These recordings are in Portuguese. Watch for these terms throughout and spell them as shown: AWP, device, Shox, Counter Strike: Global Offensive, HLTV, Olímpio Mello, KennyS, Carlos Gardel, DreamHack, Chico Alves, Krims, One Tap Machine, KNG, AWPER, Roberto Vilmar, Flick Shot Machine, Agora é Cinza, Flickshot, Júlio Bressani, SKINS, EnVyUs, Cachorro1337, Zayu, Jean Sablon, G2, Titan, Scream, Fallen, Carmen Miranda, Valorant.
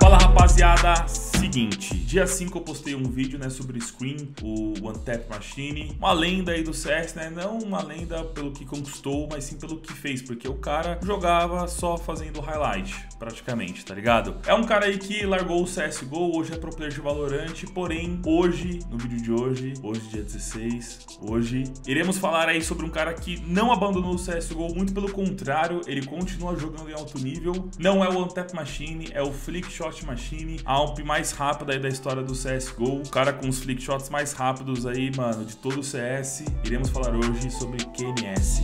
Fala rapaziada, seguinte, dia 5 eu postei um vídeo, né, sobre Scream, o One Tap Machine, uma lenda aí do CS, né, não uma lenda pelo que conquistou, mas sim pelo que fez, porque o cara jogava só fazendo highlight, praticamente, tá ligado? É um cara aí que largou o CSGO, hoje é pro player de Valorant, porém, hoje, no vídeo de hoje dia 16, hoje, iremos falar aí sobre um cara que não abandonou o CSGO, muito pelo contrário, ele continua jogando em alto nível, não é o One Tap Machine, é o Flick Shot Machine, a AWP mais rápida aí da história do CSGO, o cara com os flick shots mais rápidos aí, mano, de todo o CS. Iremos falar hoje sobre KennyS.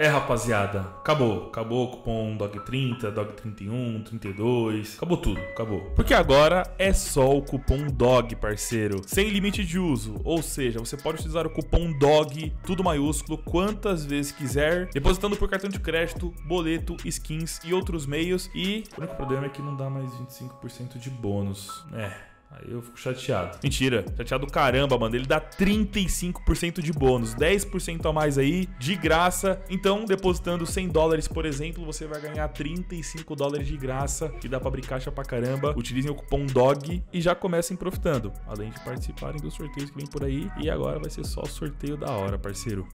É, rapaziada, acabou o cupom DOG30, DOG31, 32, acabou tudo, acabou. Porque agora é só o cupom DOG, parceiro, sem limite de uso, ou seja, você pode utilizar o cupom DOG, tudo maiúsculo, quantas vezes quiser, depositando por cartão de crédito, boleto, skins e outros meios, e o único problema é que não dá mais 25% de bônus, Aí eu fico chateado. Mentira, chateado caramba, mano. Ele dá 35% de bônus, 10% a mais aí, de graça. Então, depositando 100 dólares, por exemplo, você vai ganhar 35 dólares de graça, que dá pra abrir caixa pra caramba. Utilizem o cupom DOG e já comecem profitando, além de participarem dos sorteios que vem por aí. E agora vai ser só o sorteio da hora, parceiro.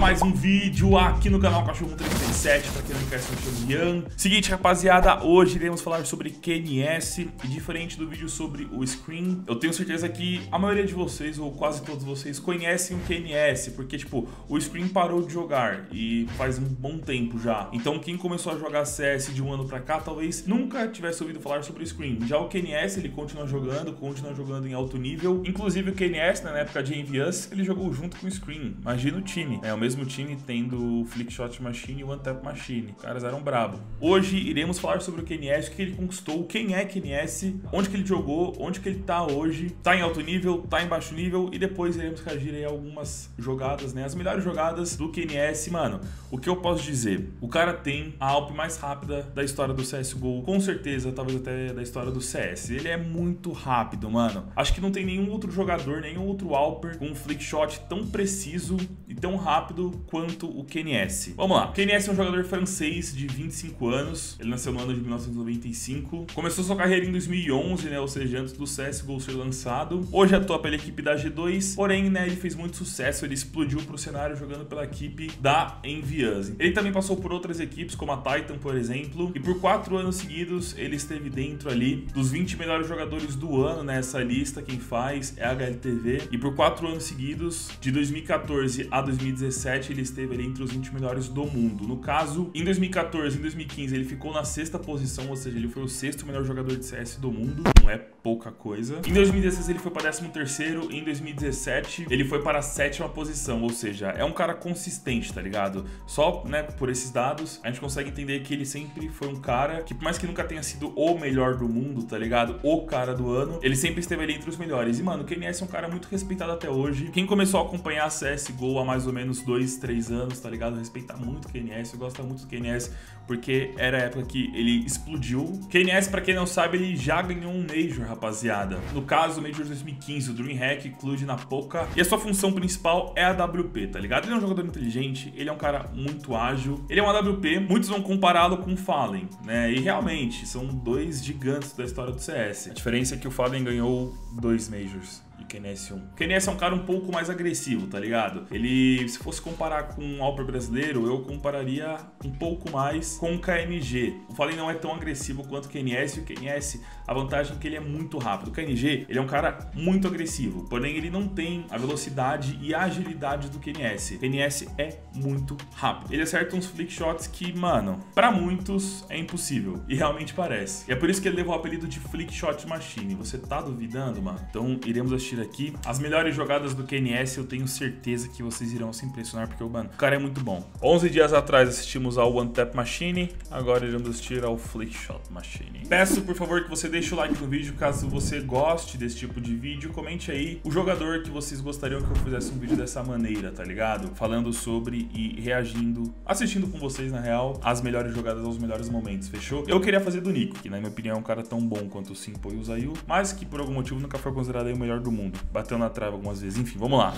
Mais um vídeo aqui no canal Cachorro1337, pra quem não quer se chamar Ian. Seguinte, rapaziada, hoje iremos falar sobre KennyS e diferente do vídeo sobre o Scream, eu tenho certeza que a maioria de vocês, ou quase todos vocês, conhecem o KennyS, porque tipo, o Scream parou de jogar e faz um bom tempo já. Então quem começou a jogar CS de um ano pra cá, talvez nunca tivesse ouvido falar sobre o Scream. Já o KennyS, ele continua jogando em alto nível. Inclusive o KennyS, na época de EnVyUs, ele jogou junto com o Scream. Imagina o time, é o mesmo time tendo o Flick Shot Machine e o One Tap Machine. Os caras eram brabo. Hoje iremos falar sobre o KennyS, o que ele conquistou, quem é KennyS, onde que ele jogou, onde que ele tá hoje, tá em alto nível, tá em baixo nível, e depois iremos reagir aí algumas jogadas, né? As melhores jogadas do KennyS, mano. O que eu posso dizer? O cara tem a AWP mais rápida da história do CSGO, com certeza, talvez até da história do CS. Ele é muito rápido, mano. Acho que não tem nenhum outro jogador, nenhum outro AWPer com um Flick Shot tão preciso e tão rápido quanto o KennyS. Vamos lá. O KennyS é um jogador francês de 25 anos. Ele nasceu no ano de 1995. Começou sua carreira em 2011, né? Ou seja, antes do CSGO ser lançado. Hoje atua pela equipe da G2. Porém, né? Ele fez muito sucesso. Ele explodiu pro cenário jogando pela equipe da EnVyUs. Ele também passou por outras equipes, como a Titan, por exemplo. E por 4 anos seguidos, ele esteve dentro ali dos 20 melhores jogadores do ano, né? Essa lista, quem faz é a HLTV. E por 4 anos seguidos, de 2014 a 2017, ele esteve ali entre os 20 melhores do mundo. No caso, em 2014 e 2015, ele ficou na 6ª posição, ou seja, ele foi o 6º melhor jogador de CS do mundo. Não é pouca coisa. Em 2016, ele foi para 13º. Em 2017, ele foi para a 7ª posição, ou seja, é um cara consistente, tá ligado? Só, né, por esses dados, a gente consegue entender que ele sempre foi um cara que, por mais que nunca tenha sido o melhor do mundo, tá ligado? O cara do ano, ele sempre esteve ali entre os melhores. E, mano, o KennyS é um cara muito respeitado até hoje. Quem começou a acompanhar a CSGO há mais ou menos 2, 3 anos, tá ligado? Respeita muito o KennyS, eu gosto muito do KennyS, porque era a época que ele explodiu. KennyS, pra quem não sabe, ele já ganhou um Major, rapaziada. No caso, o Major 2015, o DreamHack, Cluj na Poca. E a sua função principal é a AWP, tá ligado? Ele é um jogador inteligente, ele é um cara muito ágil, ele é um AWP, muitos vão compará-lo com o Fallen, né? E realmente, são dois gigantes da história do CS. A diferença é que o Fallen ganhou 2 Majors. E KennyS1. KennyS é um cara um pouco mais agressivo, tá ligado? Ele, se fosse comparar com um AWP brasileiro, eu compararia um pouco mais com o KNG. O Fallen não é tão agressivo quanto o KennyS. O KennyS, a vantagem é que ele é muito rápido. O KNG, ele é um cara muito agressivo, porém ele não tem a velocidade e a agilidade do KennyS. O KennyS é muito rápido. Ele acerta uns flick shots que, mano, pra muitos é impossível. E realmente parece. E é por isso que ele levou o apelido de Flick Shot Machine. Você tá duvidando, mano? Então iremos assistir aqui as melhores jogadas do KennyS. Eu tenho certeza que vocês irão se impressionar, porque, mano, o cara é muito bom. 11 dias atrás assistimos ao One Tap Machine, agora iremos assistir ao Flick Shot Machine. Peço, por favor, que você deixe o like no vídeo caso você goste desse tipo de vídeo. Comente aí o jogador que vocês gostariam que eu fizesse um vídeo dessa maneira, tá ligado? Falando sobre e reagindo, assistindo com vocês, na real, as melhores jogadas aos melhores momentos, fechou? Eu queria fazer do Nico, que na minha opinião é um cara tão bom quanto o s1mple e o Zayu, mas que por algum motivo nunca foi considerado aí o melhor do mundo. Bateu na trave algumas vezes, enfim, vamos lá.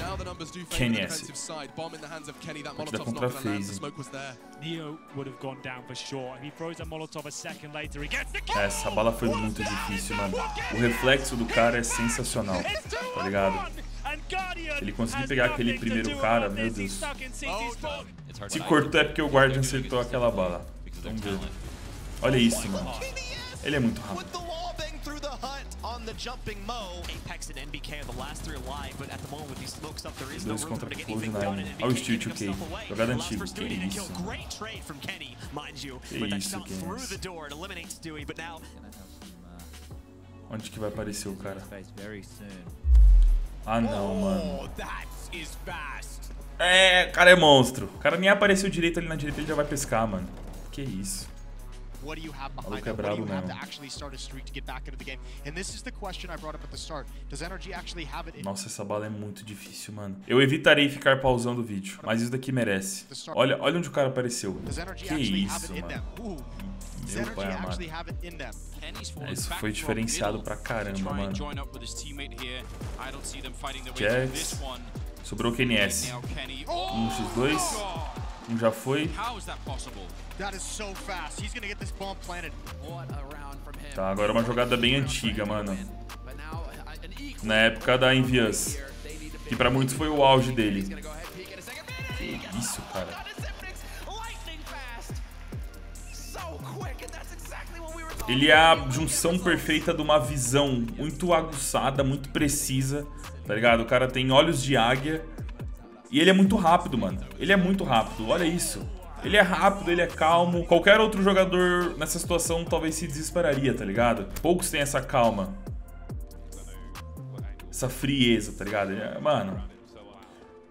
KennyS. Aqui dá contra a phase. Essa bala foi muito difícil, mano. O reflexo do cara é sensacional, tá ligado? Ele conseguiu pegar aquele primeiro cara, meu Deus. Se cortou é porque o Guardian acertou aquela bala. Vamos ver. Olha isso, mano. Ele é muito rápido. Dois contra a Close na arma. Olha o Steel 2K. Jogada antiga. Que isso, mano. Que isso, que isso. Onde que vai aparecer o cara? Ah, não, mano. É, o cara é monstro. O cara nem apareceu direito ali na direita, ele já vai pescar, mano. Que isso. What do you have behind that? What do you have to actually start a streak to get back into the game? And this is the question I brought up at the start. Does NRG actually have it in... Nossa, essa bala é muito difícil, mano. Eu evitarei ficar pausando o vídeo, mas isso daqui merece. Olha, olha onde o cara apareceu. Que isso, mano. Meu pai amado. Isso foi diferenciado pra caramba, mano. Jax. Sobrou o KennyS. 1x2. Um já foi. Tá, agora uma jogada bem antiga, mano. Na época da EnVyUs, que pra muitos foi o auge dele. Que isso, cara. Ele é a junção perfeita de uma visão muito aguçada, muito precisa, tá ligado? O cara tem olhos de águia. E ele é muito rápido, mano. Ele é muito rápido, olha isso. Ele é rápido, ele é calmo. Qualquer outro jogador nessa situação talvez se desesperaria, tá ligado? Poucos têm essa calma, essa frieza, tá ligado? Mano,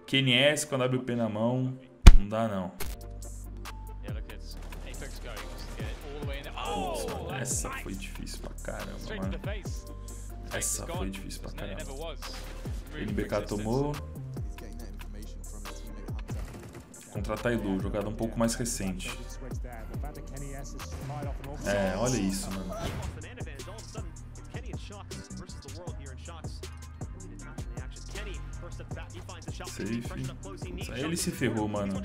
KennyS com a AWP na mão, não dá não. Putz, mano, essa foi difícil pra caramba, mano. Essa foi difícil pra caramba. NBK tomou. Contra a Titan, jogada um pouco mais recente. É, olha isso, mano. Safe. Aí ele se ferrou, mano.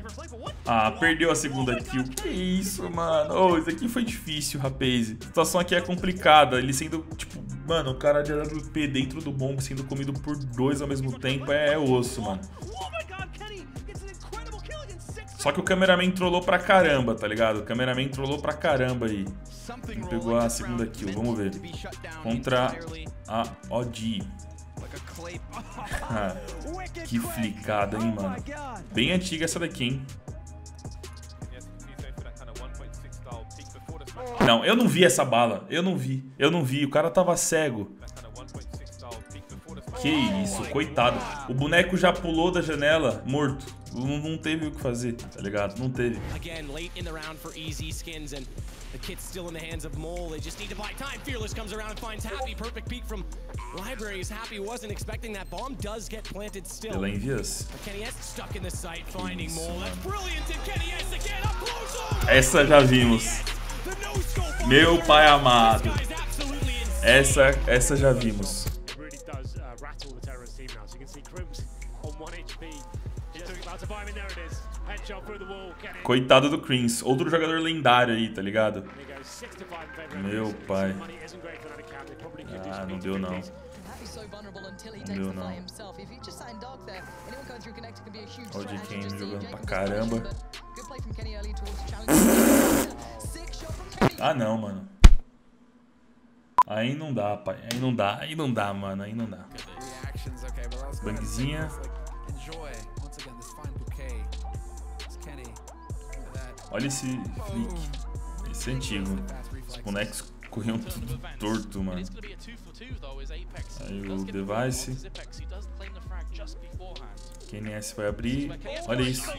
Ah, perdeu a segunda kill. Que isso, mano. Oh, isso aqui foi difícil, rapaz. A situação aqui é complicada. Ele sendo, tipo, mano, o cara de AWP dentro do bomb sendo comido por dois ao mesmo tempo é osso, mano. Só que o cameraman trollou pra caramba, tá ligado? O cameraman trollou pra caramba aí. Ele pegou a segunda kill, vamos ver. Contra a OG. Que flicada, hein, mano. Bem antiga essa daqui, hein. Não, eu não vi essa bala. Eu não vi, o cara tava cego. Que isso, coitado. O boneco já pulou da janela, morto. Não teve o que fazer, tá ligado? Não teve. Pela EnVyUs. Essa já vimos. Meu pai amado. Essa já vimos. Coitado do Krims. Outro jogador lendário aí, tá ligado? Meu pai. Ah, não deu não. Não deu não. Olha o J.K. jogando pra caramba. Ah, não, mano. Aí não dá, pai. Aí não dá, mano. Aí não dá. Bangzinha. Olha esse flick. Esse é antigo. Os bonecos corriam tudo torto, mano. Aí o device. KennyS vai abrir. Olha isso.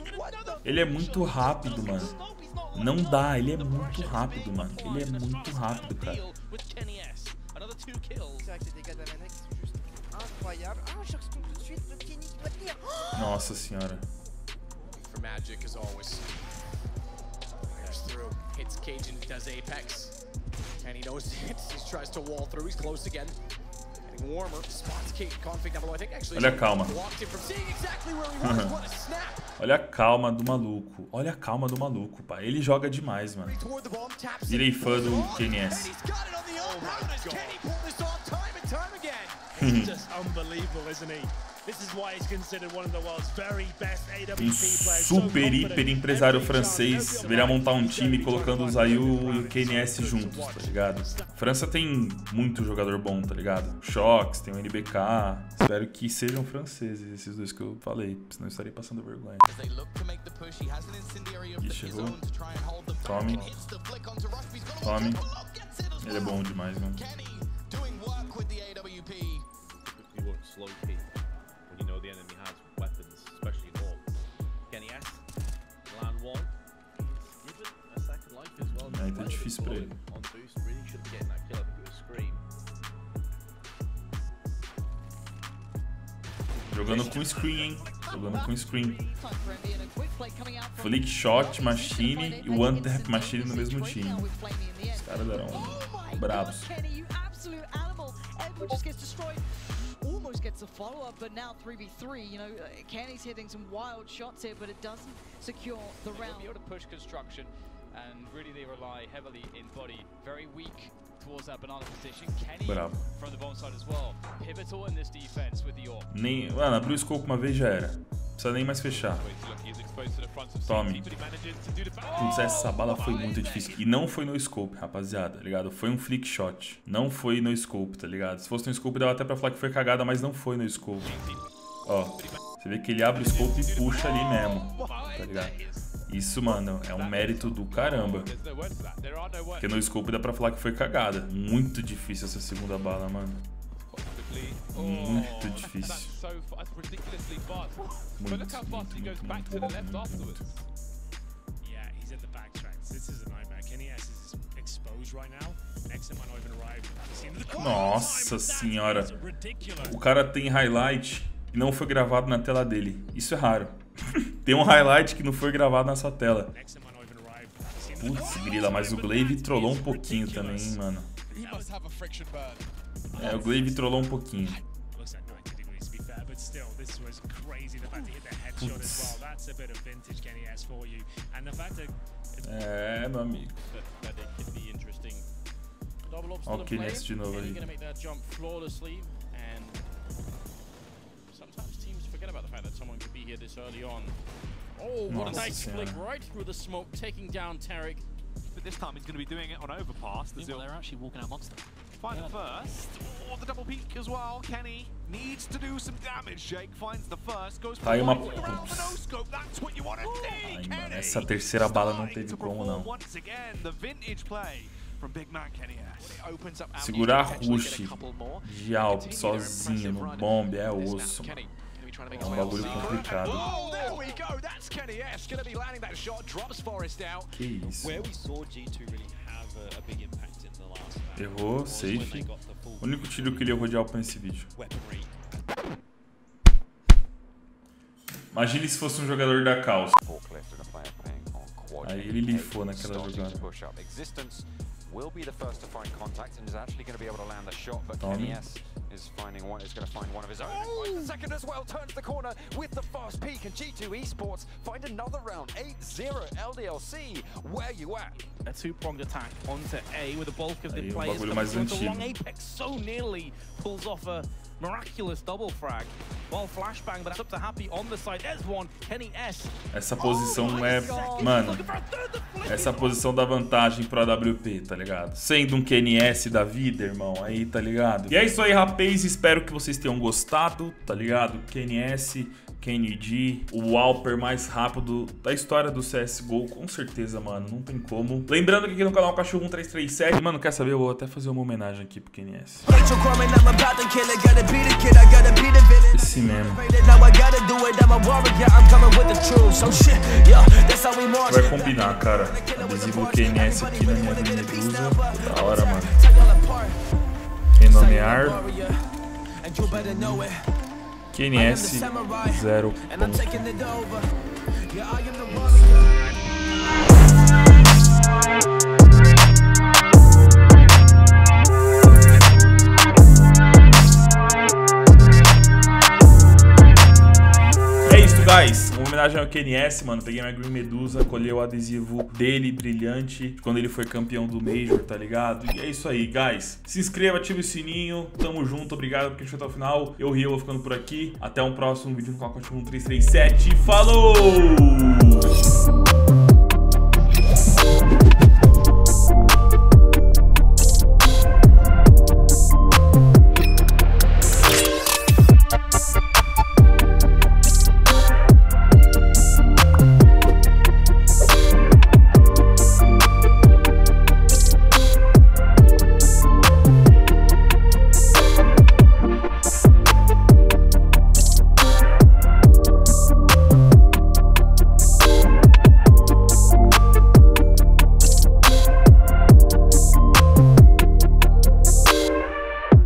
Ele é muito rápido, mano. Não dá, ele é muito rápido, mano. Ele é muito rápido, cara. Nossa senhora. Olha a calma. Olha a calma do maluco. Olha a calma do maluco, pai. Ele joga demais, mano. Virei fã do KennyS. Um super hiper empresário francês viria montar um time colocando o Zayu e o KennyS juntos, tá ligado? França tem muito jogador bom, tá ligado? Shox, tem o NBK. Espero que sejam franceses esses dois que eu falei, senão eu estarei passando vergonha. E chegou. Tome. Tome. Ele é bom demais, mano. Aí tá difícil pra ele. Jogando com Scream, hein? Jogando com Scream. Flick Shot Machine e One Tap Machine no mesmo time. Os caras eram bravos. Almost gets a follow-up, but now 3v3, you know, Kenny's hitting some wild shots here, but it doesn't secure the round. They'll be able to push construction, and really they rely heavily in body. Very weak towards that banana position. Kenny from the bomb side as well. Pivotal in this defense with the AWP. Nem, mano, abriu o scope uma vez já era. Não precisa nem mais fechar. Tome. Putz, essa bala foi muito difícil. E não foi no scope, rapaziada, tá ligado? Foi um flick shot. Não foi no scope, tá ligado? Se fosse no scope, dava até pra falar que foi cagada, mas não foi no scope. Ó, você vê que ele abre o scope e puxa ali mesmo, tá ligado? Isso, mano, é um mérito do caramba. Porque no scope dá pra falar que foi cagada. Muito difícil essa segunda bala, mano. Muito difícil. Muito. Nossa senhora. O cara tem highlight que não foi gravado na tela dele. Isso é raro. Tem um highlight que não foi gravado nessa tela. Putz, grila, mas o Glaive trollou um pouquinho também, hein, mano. É, o Glaive trollou um pouquinho. Putz. É, meu amigo. Olha o KennyS de novo aí. Nossa senhora. But this time he's going to be doing it on overpass. They're actually walking out monster. Find the first, or the double peak as well. Kenny needs to do some damage. Jake finds the first, goes for the no scope. That's what you want to see. Essa terceira bala não teve como não. Segurar rush de AWP sozinho no bomb é osso. É um bagulho complicado. Que isso. Errou, safe. O único tiro que ele errou de AWP nesse vídeo. Imagine se fosse um jogador da calça. Aí ele lifou naquela jogada. will be the first to find contact and is actually going to be able to land the shot, but KennyS is finding one, is going to find one of his own. Oh. Second as well, turns the corner with the fast peak, and G2 Esports find another round. 8-0 LDLC, where you at? A two-pronged attack onto A with the bulk of the players coming through the long apex, so nearly pulls off a miraculous double frag. Well, flashbang, but that's up to Happy on the side. There's one, KennyS. Essa posição é, mano, essa posição dá vantagem pro AWP, tá ligado? Sendo um KennyS da vida, irmão, aí, tá ligado? E é isso aí, rapaz, espero que vocês tenham gostado, tá ligado? KennyS, KNG, o Alper mais rápido da história do CSGO, com certeza, mano, não tem como. Lembrando que aqui no canal Cachorro1337, mano, quer saber? Eu vou até fazer uma homenagem aqui pro KennyS. Esse mesmo. Vai combinar, cara. Adesivo KennyS aqui na minha Green Medusa. Da hora, mano. Renomear. KennyS 0. É isso, guys. Uma homenagem ao KennyS, mano. Peguei minha Green Medusa, colhei o adesivo dele, brilhante, quando ele foi campeão do Major, tá ligado? E é isso aí, guys. Se inscreva, ative o sininho. Tamo junto, obrigado por assistir até o final. Eu rio, vou ficando por aqui. Até um próximo vídeo no Cachorro1337. Falou!